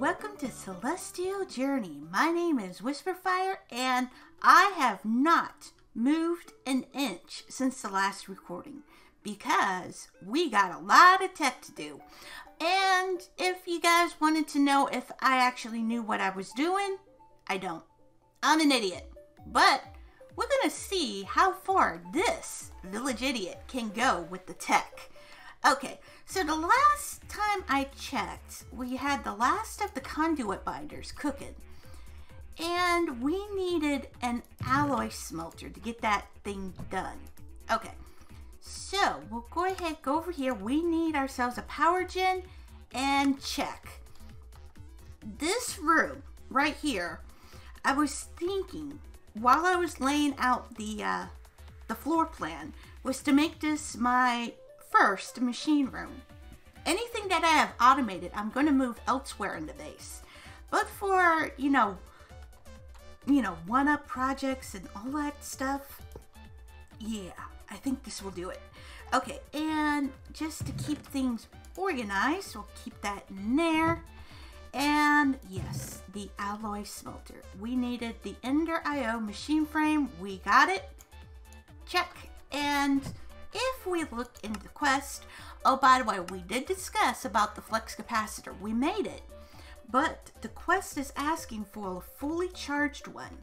welcome to Celestial Journey. My name is Whisperfire and I have not moved an inch since the last recording because we got a lot of tech to do. And if you guys wanted to know if I actually knew what I was doing, I don't. I'm an idiot. But we're gonna see how far this village idiot can go with the tech. Okay, so the last time I checked, we had the last of the conduit binders cooking. And we needed an alloy smelter to get that thing done. Okay, so we'll go ahead, go over here. We need ourselves a power gen and check. This room right here, I was thinking while I was laying out the floor plan was to make this my first machine room. Anything that I have automated, I'm going to move elsewhere in the base. But for, you know, one-up projects and all that stuff, yeah, I think this will do it. Okay, and just to keep things organized, we'll keep that in there. And yes, the alloy smelter. We needed the Ender IO machine frame. We got it. Check. And if we look in the quest, oh, by the way, we did discuss about the flex capacitor. We made it, but the quest is asking for a fully charged one.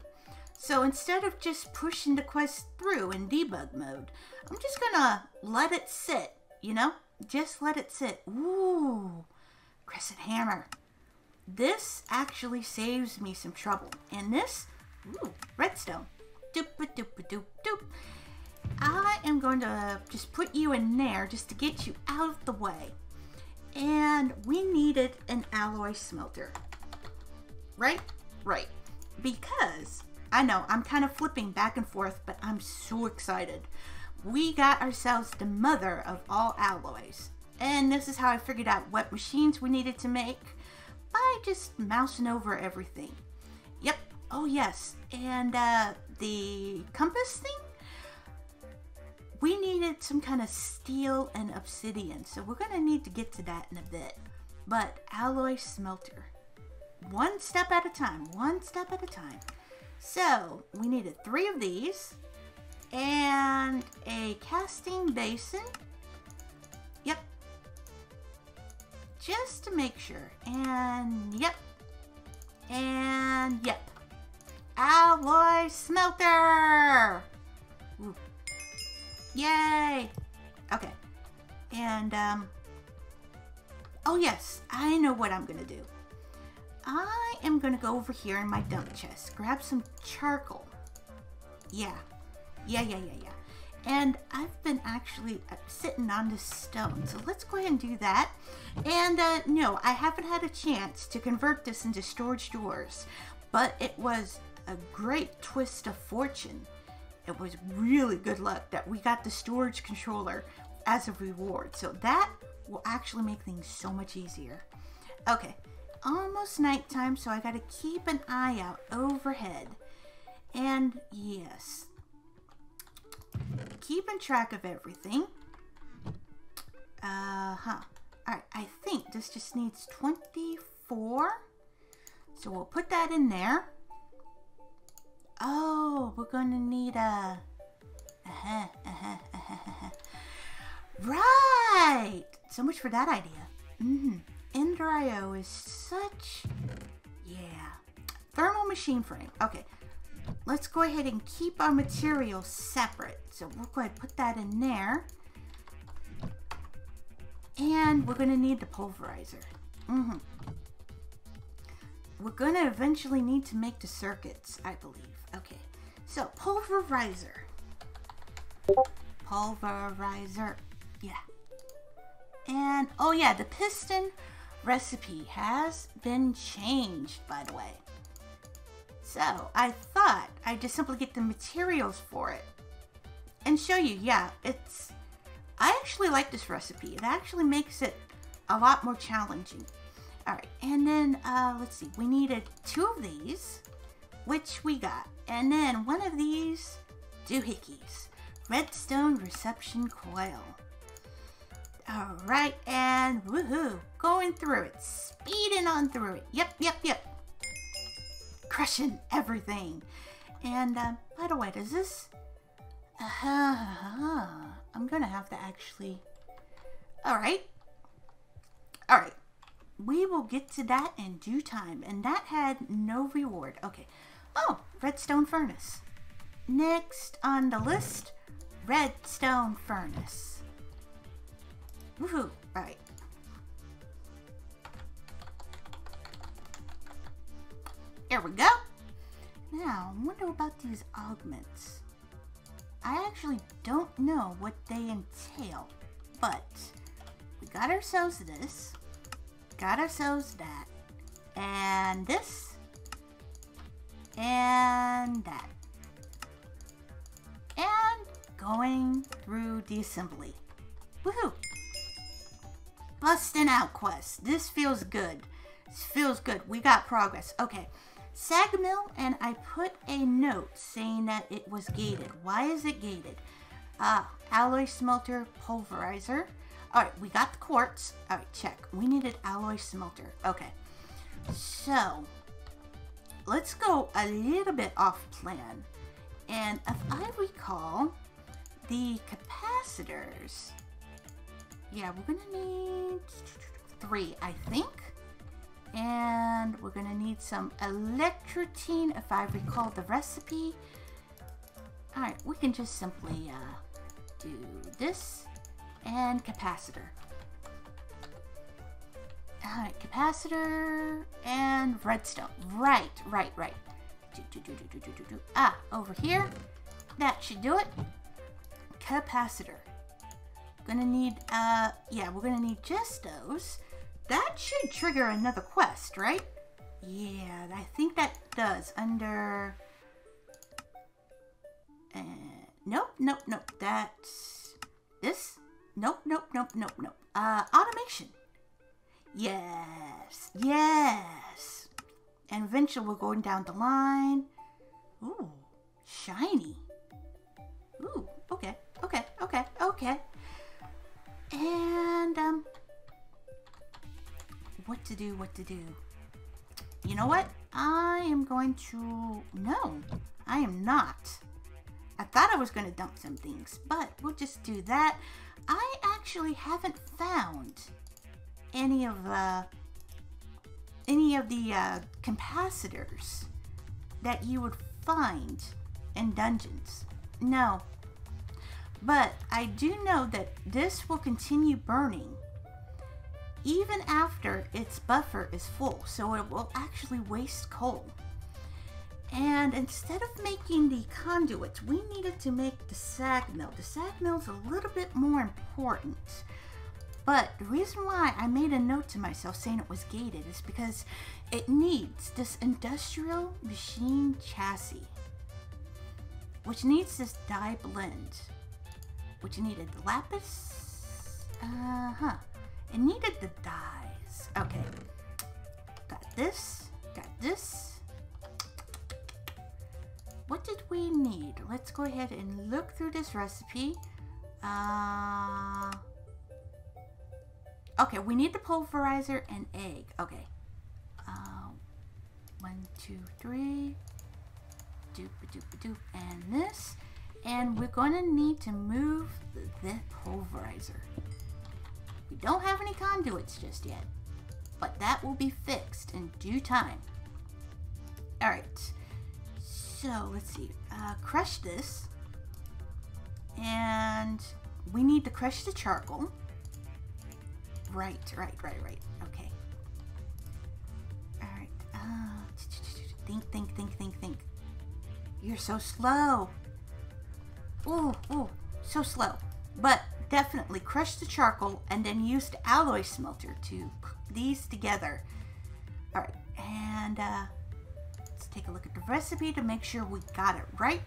So instead of just pushing the quest through in debug mode, I'm just gonna let it sit, you know? Just let it sit. Ooh, crescent hammer. This actually saves me some trouble. And this, ooh, redstone. Doop, doop, doop, doop. I am going to just put you in there just to get you out of the way. And we needed an alloy smelter. Right? Right. Because, I know, I'm kind of flipping back and forth, but I'm so excited. We got ourselves the mother of all alloys. And this is how I figured out what machines we needed to make by just mousing over everything. Yep. Oh, yes. And the compass thing? We needed some kind of steel and obsidian, so we're going to need to get to that in a bit. But alloy smelter. One step at a time. One step at a time. So we needed 3 of these and a casting basin. Yep. Just to make sure. And yep. And yep. Alloy smelter! Ooh. Yay! Okay. And, oh yes, I know what I'm gonna do. I am gonna go over here in my dump chest, grab some charcoal. Yeah. And I've been actually sitting on this stone, so let's go ahead and do that. And, no, I haven't had a chance to convert this into storage doors, but it was a great twist of fortune. It was really good luck that we got the storage controller as a reward. So that will actually make things so much easier. Okay, almost nighttime, so I gotta keep an eye out overhead. And yes, keeping track of everything. All right, I think this just needs 24. So we'll put that in there. Oh, we're gonna need a... Right! So much for that idea. Ender IO is such... Yeah. Thermal machine frame. Okay. Let's go ahead and keep our materials separate. So we'll go ahead and put that in there. And we're gonna need the pulverizer. We're gonna eventually need to make the circuits, I believe. Okay, so pulverizer. Pulverizer, yeah. And, oh yeah, the piston recipe has been changed, by the way. So, I thought I'd just simply get the materials for it and show you, yeah, it's... I actually like this recipe. It actually makes it a lot more challenging. All right, and then, let's see, we needed 2 of these, which we got. And then 1 of these doohickeys, redstone reception coil. All right, and woohoo. Going through it. Speeding on through it. Yep, yep, yep. Crushing everything. And by the way, does this... I'm going to have to actually... All right. We will get to that in due time. And that had no reward. Okay. Oh, Redstone Furnace. Next on the list, Redstone Furnace. Woohoo. All right. There we go. Now, I wonder about these augments. I actually don't know what they entail, but we got ourselves this, got ourselves that, and this, and that, and going through the assembly. Woohoo! Busting out quest. This feels good. This feels good. We got progress. Okay. Sagmill, and I put a note saying that it was gated. Why is it gated? Alloy smelter pulverizer. All right, we got the quartz. All right, check. We needed alloy smelter. Okay, so let's go a little bit off plan. And if I recall, the capacitors. Yeah, we're gonna need 3, I think. And we're gonna need some electrotine, if I recall the recipe. All right, we can just simply do this and capacitor. All right, capacitor and redstone. Right. Over here. That should do it. Capacitor. Gonna need, yeah, we're gonna need just those. That should trigger another quest, right? Yeah, I think that does. Under... Nope. That's... This? Nope. Automation. Yes. And eventually we're going down the line. Ooh, shiny. Ooh, okay. And, What to do? You know what? I am going to... No, I am not. I thought I was going to dump some things, but we'll just do that. I actually haven't found any of the capacitors that you would find in dungeons. No. But I do know that this will continue burning even after its buffer is full, so it will actually waste coal. And instead of making the conduits, we needed to make the sag mill. The sag mill is a little bit more important, but the reason why I made a note to myself saying it was gated is because it needs this industrial machine chassis, which needs this dye blend, which needed lapis, it needed the dyes. Okay. Got this. What did we need? Let's go ahead and look through this recipe. Okay, we need the pulverizer and egg. Okay. 1, 2, 3. Doop-a-doop-a-doop. And this. And we're gonna need to move the pulverizer. We don't have any conduits just yet, but that will be fixed in due time. All right, so let's see. Crush this, and we need to crush the charcoal. Right. Okay. All right. Think. You're so slow. Ooh, so slow. But definitely crush the charcoal and then use the alloy smelter to cook these together. All right, and let's take a look at the recipe to make sure we got it right.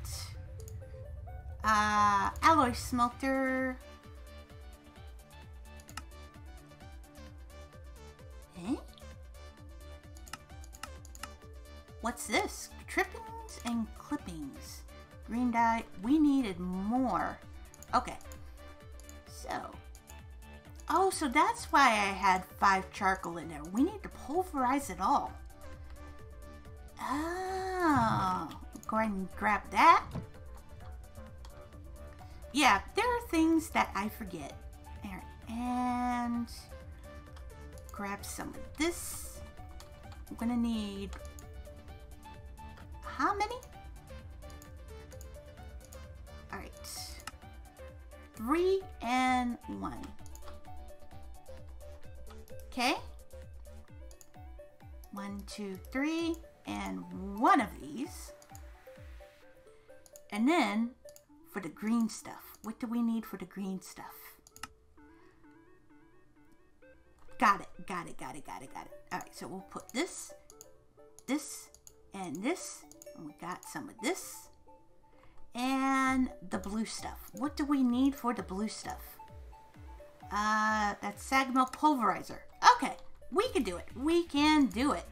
Alloy smelter. Eh? What's this? Trippings and clippings. Green dye. We needed more. Okay. So, so that's why I had 5 charcoal in there. We need to pulverize it all. Oh, go ahead and grab that. Yeah, there are things that I forget. There, and grab some of this. I'm gonna need how many? All right, 3 and 1. Okay, 1, 2, 3, and 1 of these. And then for the green stuff, what do we need for the green stuff? Got it. All right, so we'll put this, this, and this, and we got some of this, and the blue stuff. What do we need for the blue stuff? That's Sagma pulverizer. Okay, we can do it. We can do it.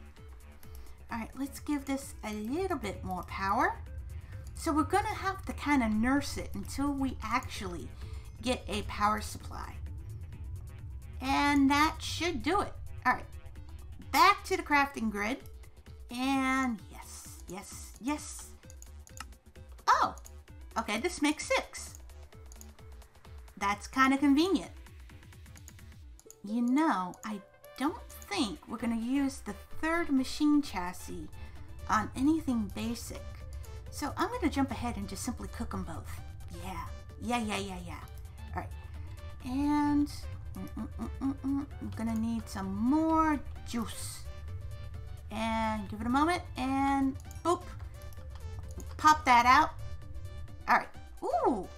All right, let's give this a little bit more power. So we're gonna have to kind of nurse it until we actually get a power supply. And that should do it. All right, back to the crafting grid. And yes. Oh, okay, this makes 6. That's kind of convenient. You know, I don't think we're gonna use the 3rd machine chassis on anything basic. So I'm gonna jump ahead and just simply cook them both. Yeah. All right, and I'm gonna need some more juice. And give it a moment, and boop, pop that out. All right, ooh,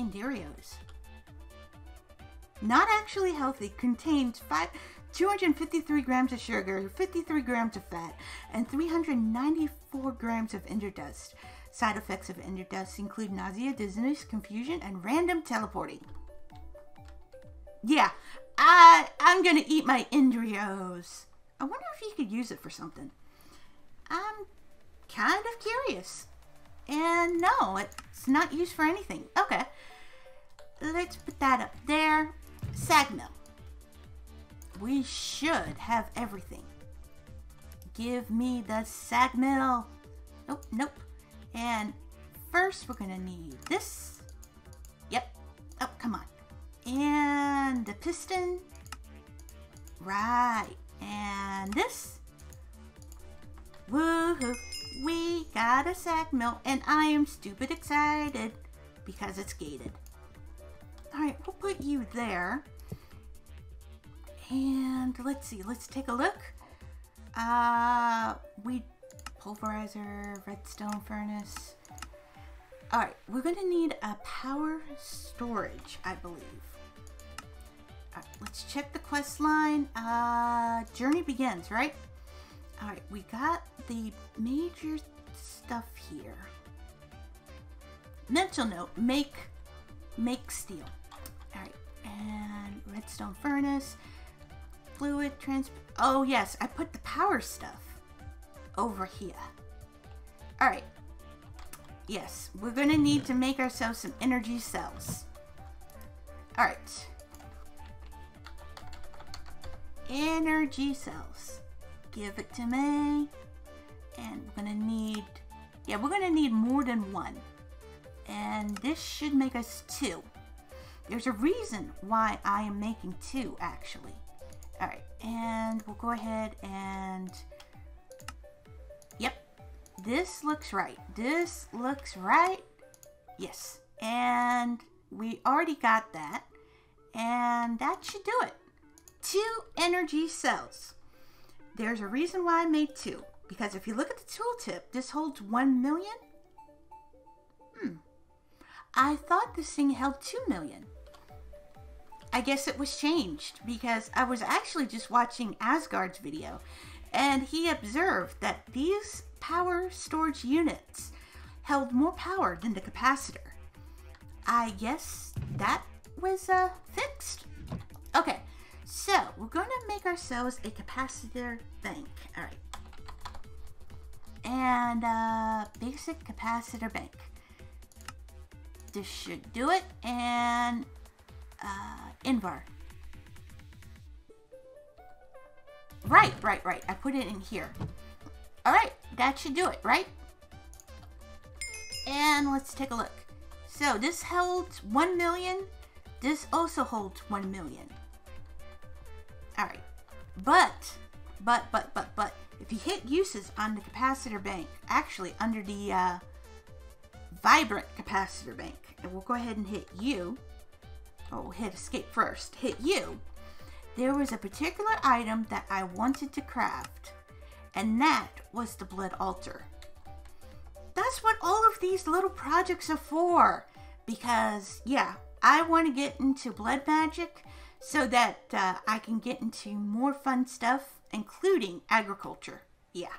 Enderios. Not actually healthy, contains 253 grams of sugar, 53 grams of fat, and 394 grams of ender dust. Side effects of ender dust include nausea, dizziness, confusion, and random teleporting. Yeah, I'm gonna eat my Enderios. I wonder if you could use it for something. I'm kind of curious. And no, it's not used for anything. Okay. Let's put that up there. Sag mill. We should have everything. Give me the sag mill. Nope. And first we're gonna need this. Yep. Oh, come on. And the piston. Right. And this. Woohoo. We got a sag mill, and I am stupid excited because it's gated. All right, we'll put you there. And let's see, let's take a look. We pulverizer, redstone furnace. All right, we're gonna need a power storage, I believe. All right, let's check the quest line. Journey begins, right? All right, we got the major stuff here. Mental note, make steel. All right, and redstone furnace, fluid transport. Oh yes, I put the power stuff over here. All right, yes, we're gonna need to make ourselves some energy cells. All right, energy cells. Give it to me. And we're gonna need, yeah, we're gonna need more than 1. And this should make us 2. There's a reason why I am making 2, actually. All right, and we'll go ahead and, yep, this looks right. This looks right. Yes, and we already got that. And that should do it. 2 energy cells. There's a reason why I made 2, because if you look at the tooltip, this holds 1 million. I thought this thing held 2 million. I guess it was changed because I was actually just watching Asgard's video and he observed that these power storage units held more power than the capacitor. I guess that was fixed. Okay. So, we're going to make ourselves a capacitor bank. All right. And basic capacitor bank. This should do it. And Invar. Right. I put it in here. All right, that should do it, right? And let's take a look. So this holds 1 million. This also holds 1 million. All right, but, if you hit uses on the capacitor bank, actually under the vibrant capacitor bank, and we'll go ahead and hit U. Oh, we'll hit escape first, hit U. There was a particular item that I wanted to craft, and that was the blood altar. That's what all of these little projects are for, because yeah, I want to get into blood magic so that I can get into more fun stuff, including agriculture. Yeah,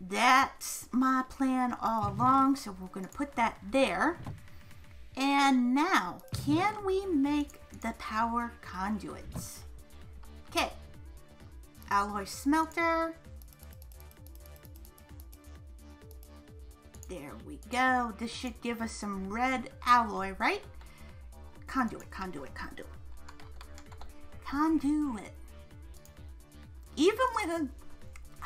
that's my plan all along, so we're going to put that there. And now, can we make the power conduits? Okay, alloy smelter. There we go. This should give us some red alloy, right? Conduit. Even when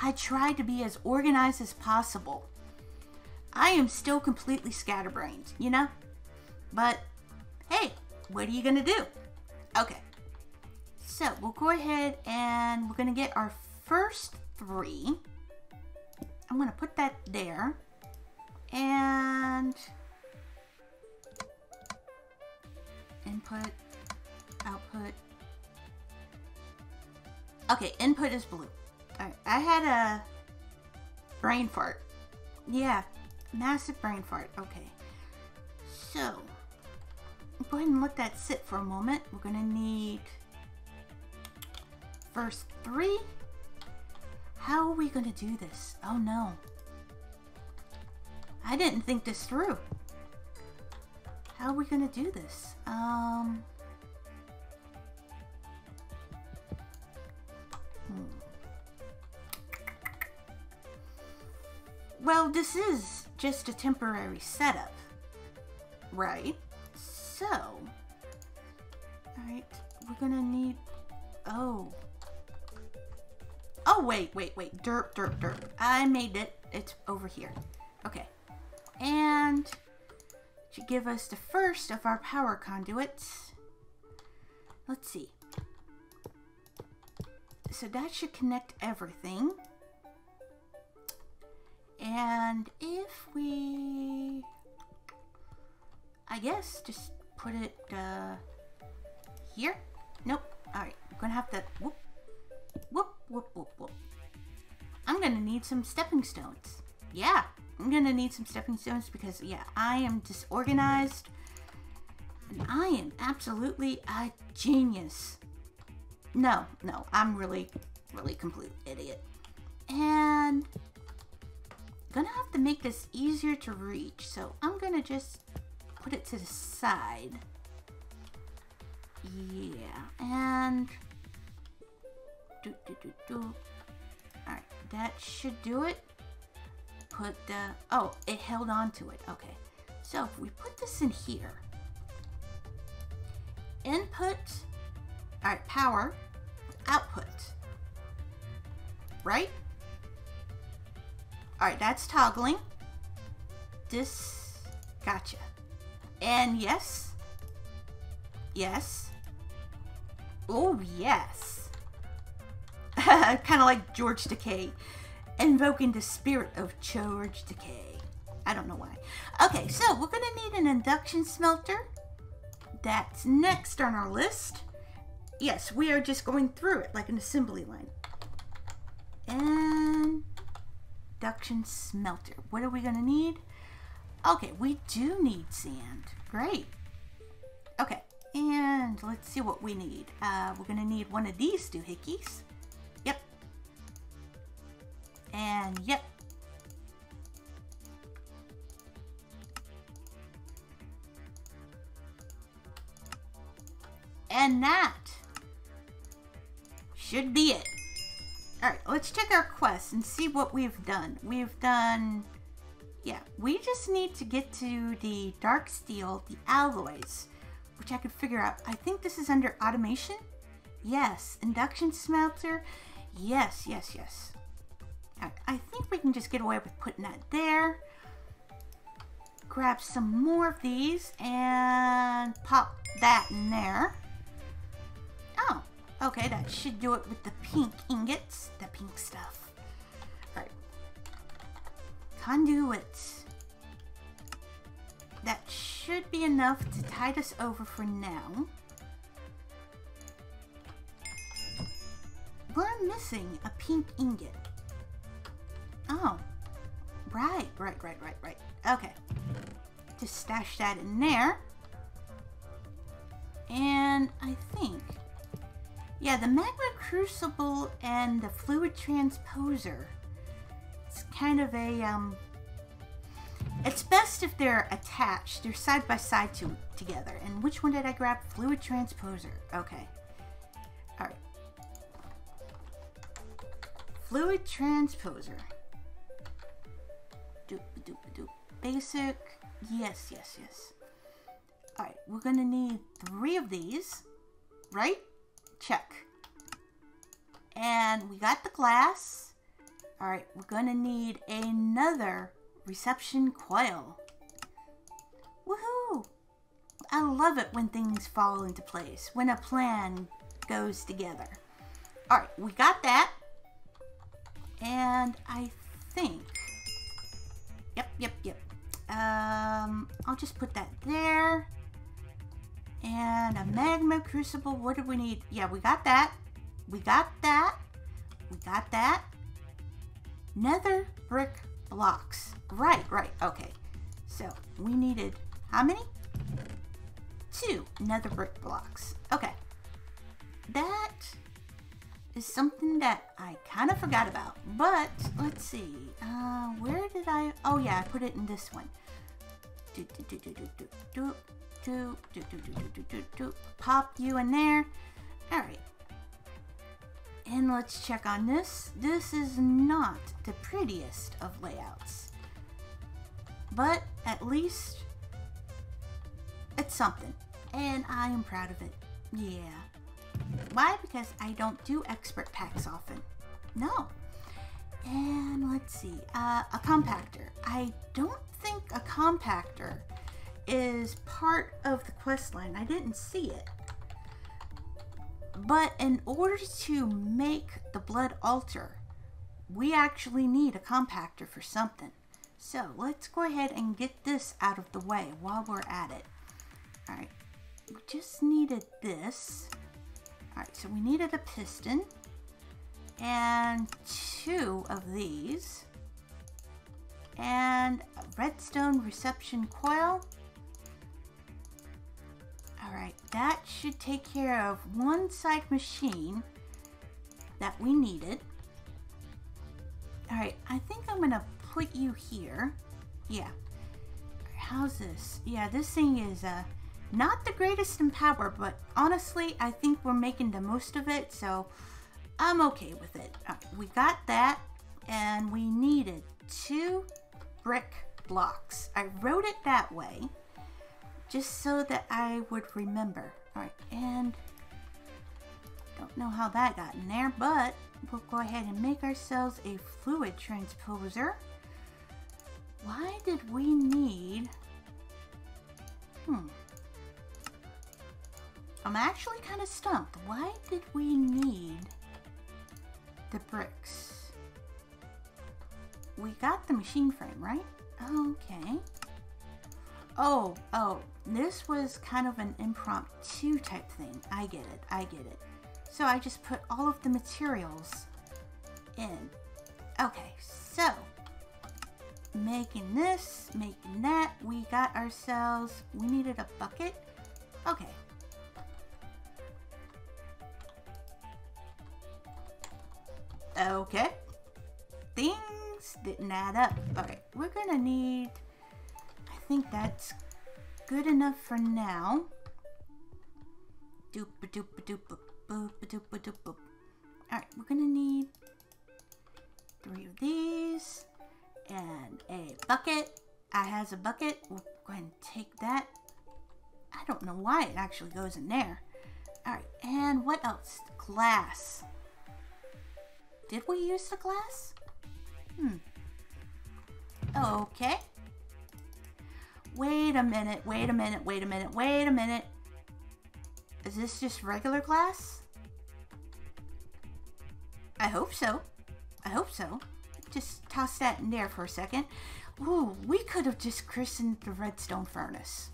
I try to be as organized as possible, I am still completely scatterbrained, you know? But hey, what are you gonna do? Okay, so we'll go ahead and we're gonna get our first three. I'm gonna put that there. And input, output. Okay, input is blue. All right, I had a brain fart. Yeah, massive brain fart. Okay, so go ahead and let that sit for a moment. We're gonna need first three. How are we gonna do this? Oh no. I didn't think this through. How are we gonna do this? Well, this is just a temporary setup, right? So, all right, we're gonna need, oh, wait, derp. I made it, it's over here. Okay. And to give us the first of our power conduits, let's see. So that should connect everything. And if we, I guess, just put it here. Nope. All right. I'm gonna have to. Whoop. I'm gonna need some stepping stones. Yeah. I'm gonna need some stepping stones because yeah, I am disorganized and I am absolutely a genius. No, I'm really complete idiot. And gonna have to make this easier to reach. So I'm gonna just put it to the side. Yeah, and all right, that should do it. Put the, oh, it held on to it. Okay, so if we put this in here, input, all right, power, output, right? All right, that's toggling. This, gotcha. And yes. Oh, yes. Kind of like George Takei. Invoking the spirit of George Takei. I don't know why. Okay, so we're going to need an induction smelter. That's next on our list. Yes, we are just going through it like an assembly line. Induction smelter. What are we going to need? Okay, we do need sand. Great. Okay, and let's see what we need. We're going to need one of these doohickeys. And yep. And that should be it. All right, let's check our quest and see what we've done. We've done, yeah, we just need to get to the dark steel, the alloys, which I could figure out. I think this is under automation. Yes, induction smelter. Yes, yes, yes. Right, I think we can just get away with putting that there. Grab some more of these and pop that in there. Oh, okay, that should do it with the pink ingots, the pink stuff. All right. Conduits. That should be enough to tide us over for now. We're missing a pink ingot. Oh, right. Okay, just stash that in there. And I think, yeah, the magma crucible and the fluid transposer. It's kind of a, it's best if they're attached. They're side by side together. And which one did I grab? Fluid transposer. Okay. All right. Fluid transposer. Doop doop doop. Basic. Yes, yes, yes. All right. We're gonna need 3 of these, right? Check. And we got the glass. All right. We're gonna need another reception coil. Woohoo! I love it when things fall into place, when a plan goes together. All right, we got that. And I think, yep. I'll just put that there. And a magma crucible, what do we need? Yeah, we got that. We got that. Nether brick blocks. Right, okay. So we needed how many? 2 nether brick blocks. Okay. That is something that I kind of forgot about. But let's see. Where did I? Oh yeah, I put it in this one. Pop you in there. All right. And let's check on this. This is not the prettiest of layouts, but at least it's something, and I am proud of it. Yeah. Why? Because I don't do expert packs often. No. And let's see, a compactor. I don't think a compactor is part of the quest line. I didn't see it. But in order to make the blood altar, we actually need a compactor for something. So let's go ahead and get this out of the way while we're at it. All right, we just needed this. All right, so we needed a piston and 2 of these and a redstone reception coil. All right, that should take care of one side machine that we needed. All right, I think I'm gonna put you here. Yeah, how's this? Yeah, this thing is not the greatest in power, but honestly, I think we're making the most of it, so I'm okay with it. All right, we got that, and we needed 2 brick blocks. I wrote it that way, just so that I would remember. All right, and don't know how that got in there, but we'll go ahead and make ourselves a fluid transposer. Why did we need, I'm actually kind of stumped. Why did we need the bricks? We got the machine frame, right? Okay. Oh, this was kind of an impromptu type thing. I get it. So I just put all of the materials in. Okay, so making this, making that, we got ourselves, we needed a bucket. Okay. Okay. Things didn't add up. Okay, we're gonna need, I think that's good enough for now. All right, we're gonna need 3 of these and a bucket. I has a bucket. We'll go ahead and take that. I don't know why it actually goes in there. All right, and what else? Glass. Did we use the glass? Hmm. Okay. Wait a minute, wait a minute, wait a minute, wait a minute. Is this just regular glass? I hope so. I hope so. Just toss that in there for a second. Ooh, we could have just christened the redstone furnace.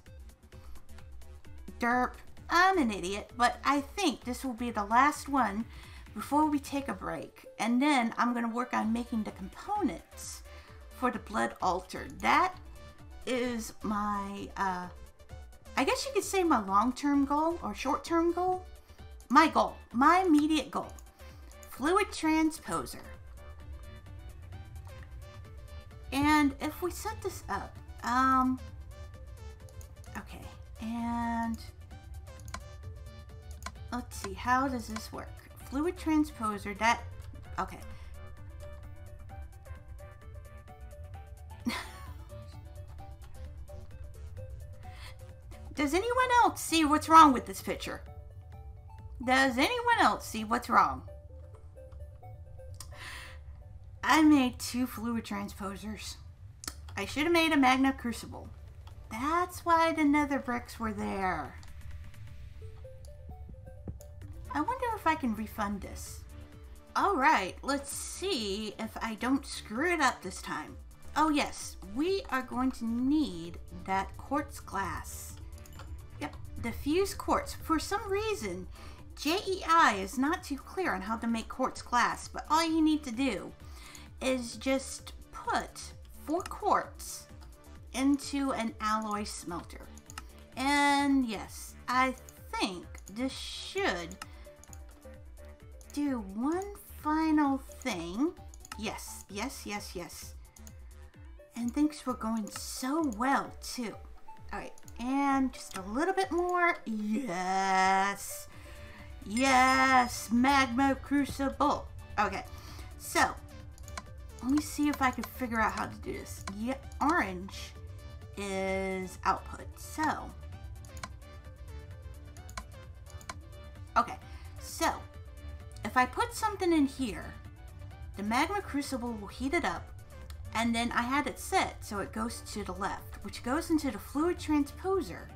Derp. I'm an idiot, but I think this will be the last one before we take a break. And then I'm going to work on making the components for the blood altar. That is my, I guess you could say my long-term goal or short-term goal. My goal, my immediate goal. Fluid transposer. And if we set this up, okay, and let's see, how does this work? Fluid transposer, that, okay. Does anyone else see what's wrong with this picture? Does anyone else see what's wrong? I made two fluid transposers. I should have made a magna crucible. That's why the nether bricks were there. I wonder if I can refund this. Alright, let's see if I don't screw it up this time. Oh yes, we are going to need that quartz glass. Yep, the fused quartz. For some reason, JEI is not too clear on how to make quartz glass, but all you need to do is just put 4 quartz into an alloy smelter. And yes, I think this should do one final thing. Yes, yes, yes, yes. And things were going so well too. All right, and just a little bit more. Yes, yes, magma crucible. Okay, so let me see if I can figure out how to do this. Yeah, orange is output. So, okay. So, if I put something in here, the magma crucible will heat it up, and then I had it set so it goes to the left, which goes into the fluid transposer.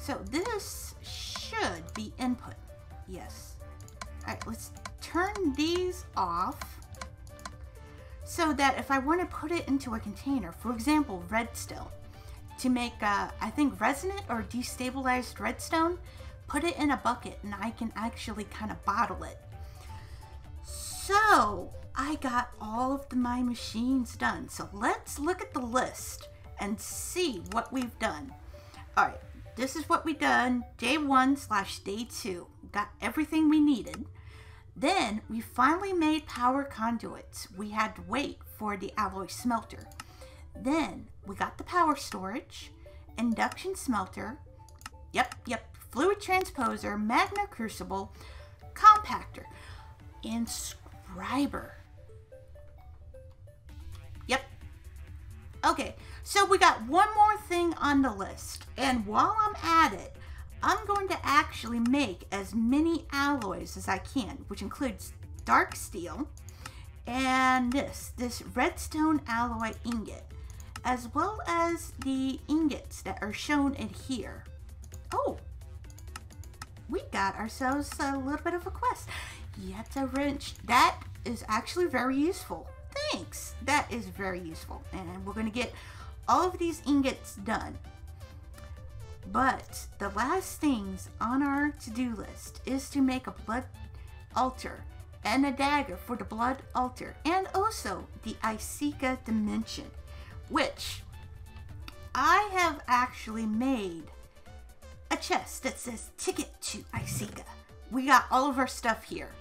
So this should be input. Yes. All right, let's turn these off, so that if I want to put it into a container, for example, redstone, to make, I think, resonant or destabilized redstone, put it in a bucket and I can actually kind of bottle it. So I got all of my machines done. So let's look at the list and see what we've done. All right, this is what we've done. Day 1/day 2, got everything we needed. Then we finally made power conduits. We had to wait for the alloy smelter. Then we got the power storage, induction smelter, yep, yep, fluid transposer, magna crucible, compactor, inscriber. Yep. Okay, so we got one more thing on the list. And while I'm at it, I'm going to actually make as many alloys as I can, which includes dark steel and this redstone alloy ingot, as well as the ingots that are shown in here. Oh, we got ourselves a little bit of a quest. Yet a wrench. That is actually very useful. Thanks. That is very useful. And we're going to get all of these ingots done. But the last things on our to-do list is to make a blood altar and a dagger for the blood altar, and also the Iseka dimension, which I have actually made a chest that says ticket to Iseka. We got all of our stuff here.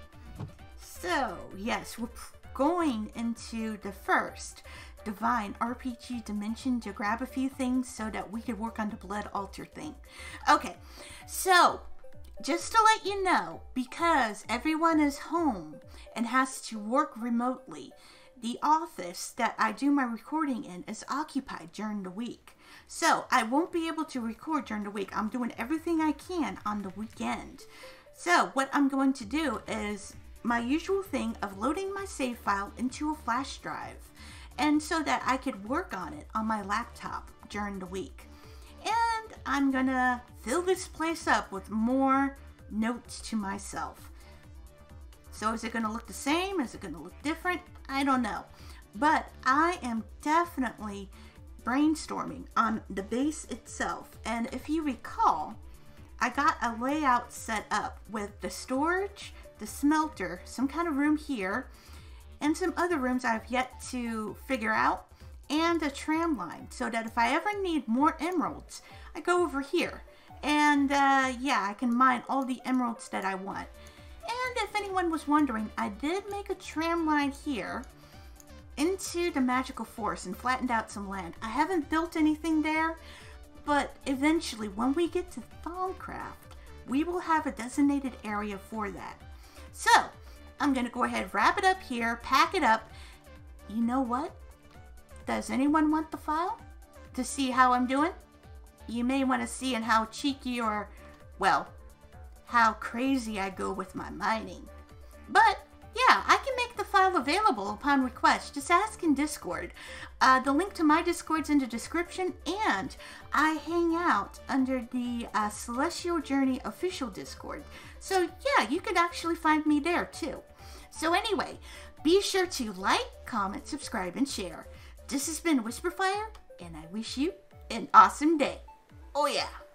So yes, we're going into the first Divine RPG dimension to grab a few things so that we could work on the blood altar thing. Okay, so just to let you know, because everyone is home and has to work remotely, the office that I do my recording in is occupied during the week. So I won't be able to record during the week. I'm doing everything I can on the weekend. So what I'm going to do is my usual thing of loading my save file into a flash drive, and so that I could work on it on my laptop during the week. And I'm gonna fill this place up with more notes to myself. So is it gonna look the same? Is it gonna look different? I don't know. But I am definitely brainstorming on the base itself. And if you recall, I got a layout set up with the storage, the smelter, some kind of room here, and some other rooms I've yet to figure out, and a tram line, so that if I ever need more emeralds, I go over here. And yeah, I can mine all the emeralds that I want. And if anyone was wondering, I did make a tram line here into the magical forest and flattened out some land. I haven't built anything there, but eventually when we get to Thaumcraft, we will have a designated area for that. So I'm gonna go ahead, wrap it up here, pack it up. You know what? Does anyone want the file to see how I'm doing? You may want to see how cheeky or, well, how crazy I go with my mining. But yeah, I can make the file available upon request. Just ask in Discord. The link to my Discord's in the description, and I hang out under the Celestial Journey official Discord. So yeah, you could actually find me there too. So anyway, be sure to like, comment, subscribe, and share. This has been Whisperfire, and I wish you an awesome day. Oh yeah!